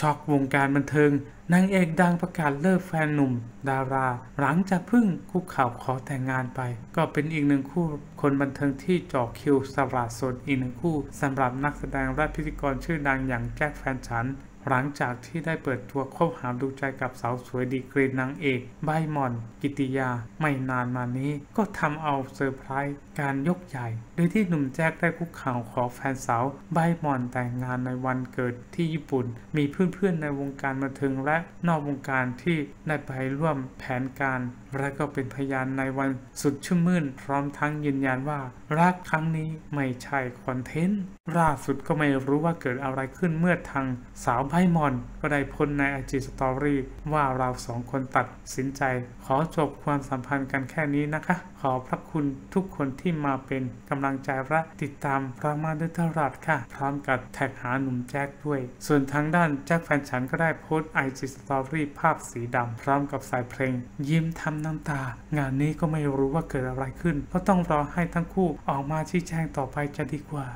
ช็อกวงการบันเทิงนางเอกดังประกาศเลิกแฟนหนุ่มดาราหลังจากเพิ่งคุกเข่าขอแต่งงานไปก็เป็นอีกหนึ่งคู่คนบันเทิงที่จ่อคิวสละโสดอีกหนึ่งคู่สำหรับนักแสดงและพิธีกรชื่อดังอย่างแจ็คแฟนฉันหลังจากที่ได้เปิดตัวคบหาดูใจกับสาวสวยดีกรีนางเอกใบหม่อนกิติยาไม่นานมานี้ก็ทำเอาเซอร์ไพรส์การยกใหญ่โดยที่หนุ่มแจ็คได้คุกเข่าขอแฟนสาวใบหม่อนแต่งงานในวันเกิดที่ญี่ปุ่นมีเพื่อนๆในวงการบันเทิงและนอกวงการที่ได้ไปร่วมแผนการและก็เป็นพยานในวันสุดชื่นมื่นพร้อมทั้งยืนยันว่ารักครั้งนี้ไม่ใช่คอนเทนต์ล่าสุดก็ไม่รู้ว่าเกิดอะไรขึ้นเมื่อทางสาวใบหม่อนก็ได้พ้นใน IG Story ว่าเราสองคนตัดสินใจขอจบความสัมพันธ์กันแค่นี้นะคะขอขอบคุณทุกคนที่มาเป็นกำลังใจและติดตามพระมาด้วยตลอดค่ะพร้อมกับแท็กหาหนุ่มแจ็คด้วยส่วนทางด้านแจ็คแฟนฉันก็ได้โพสต์ IG Story ภาพสีดำพร้อมกับสายเพลงยิ้มทำน้ำตางานนี้ก็ไม่รู้ว่าเกิดอะไรขึ้นเพราะต้องรอให้ทั้งคู่ออกมาชี้แจงต่อไปจะดีกว่า